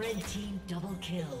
Red team double kill.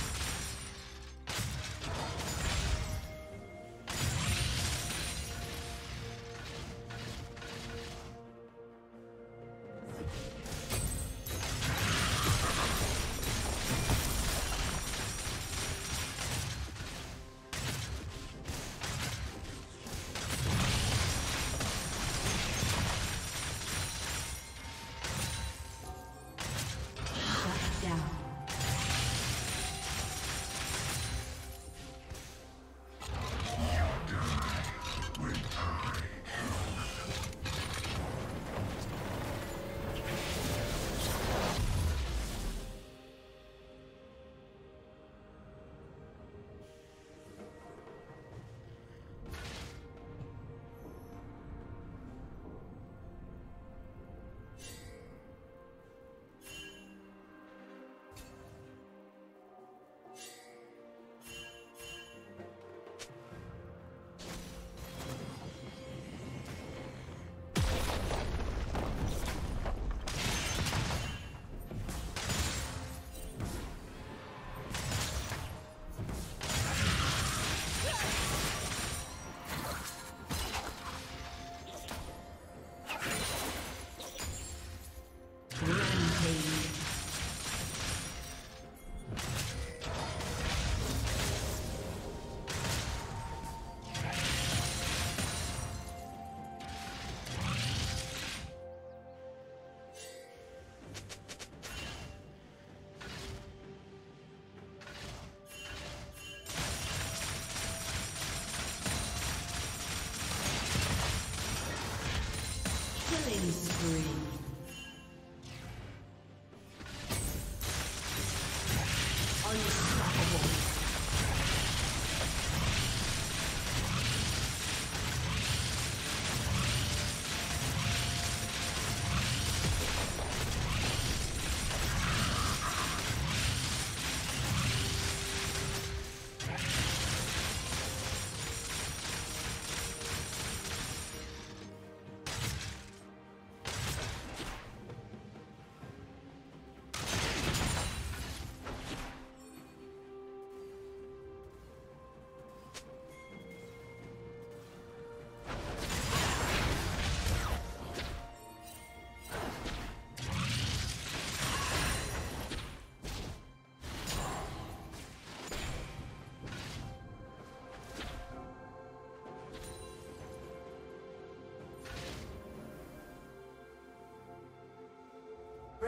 Spree. Red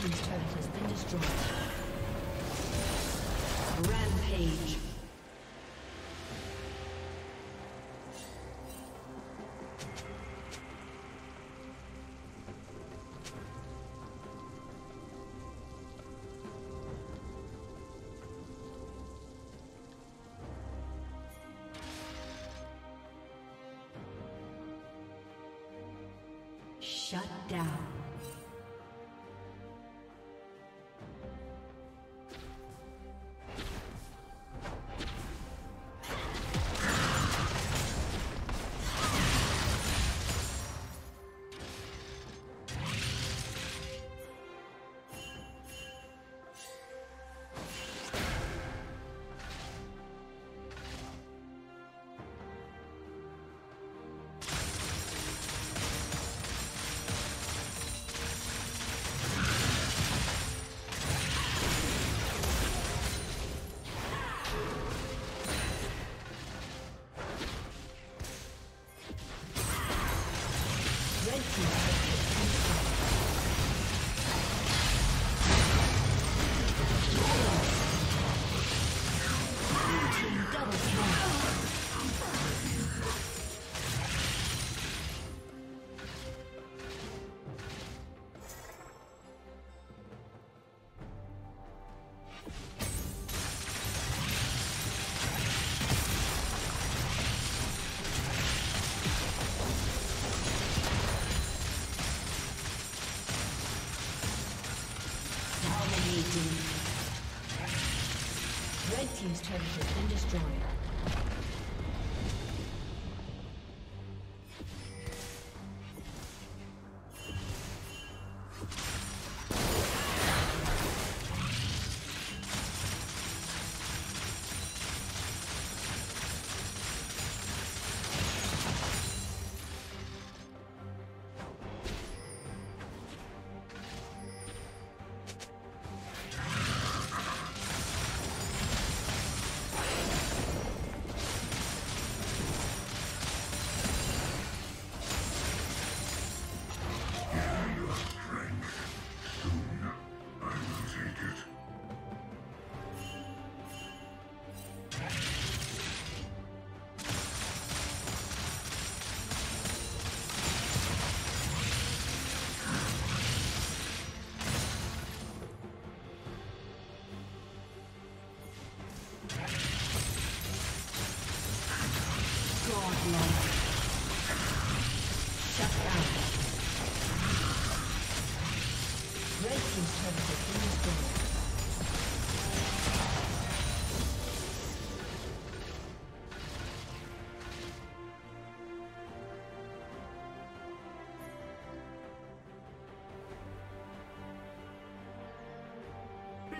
This turret has been destroyed. Rampage. Shut down. Red team's turret has been destroyed.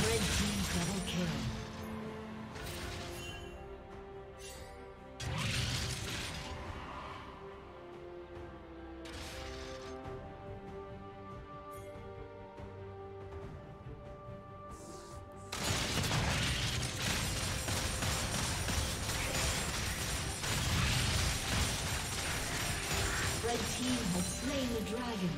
Red team double kill. The team has slain the dragon.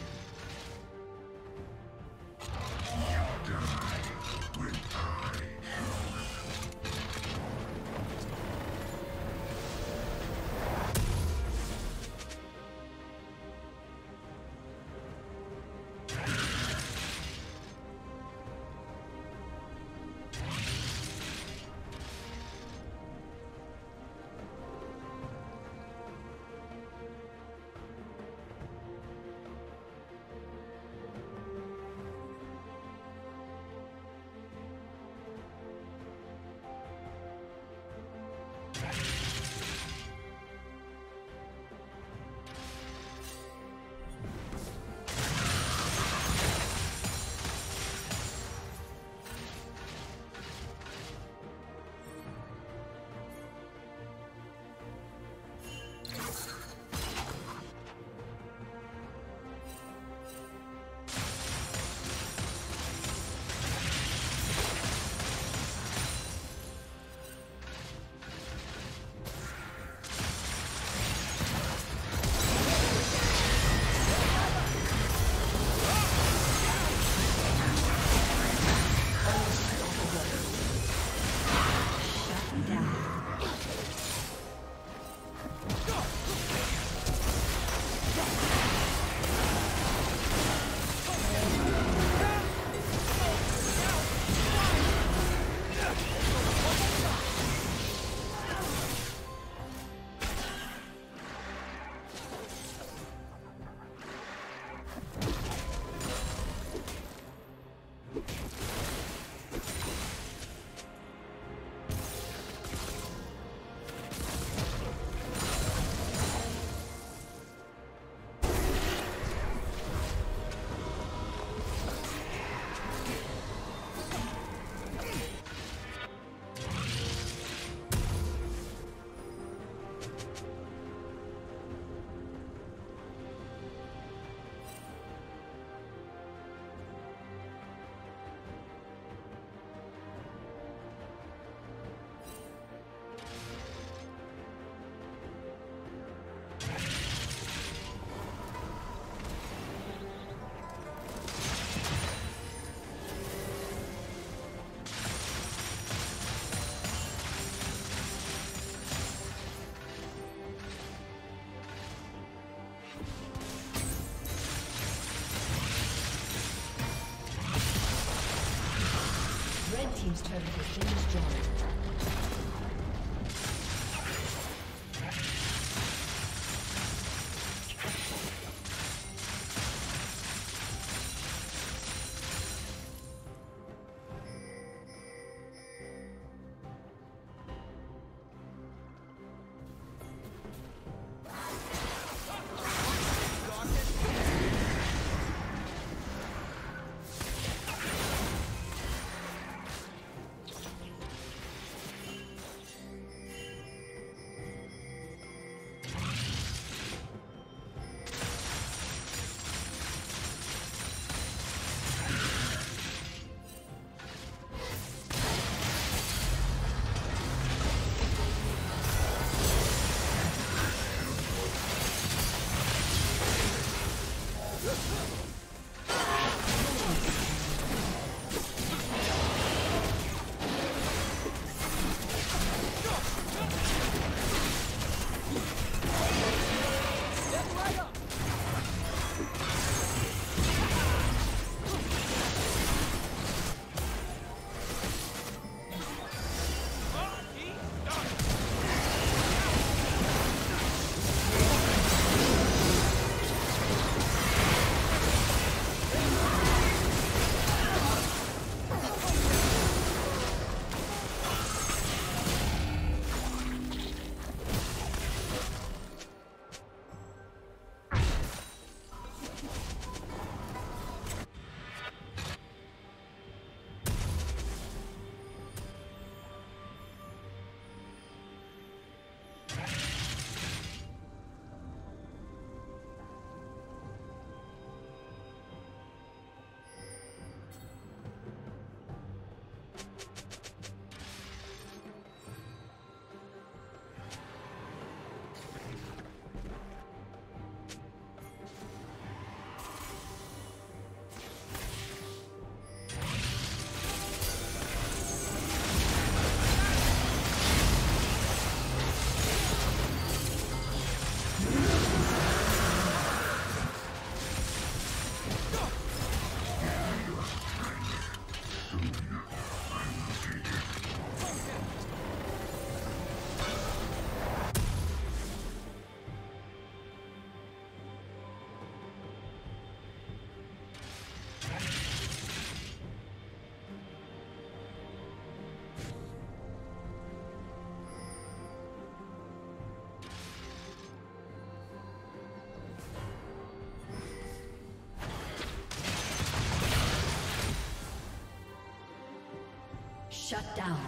Shut down.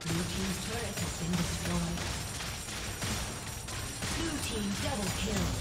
Blue team's turret has been destroyed. Blue team double kill.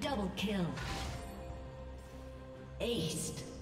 Double kill. Aced.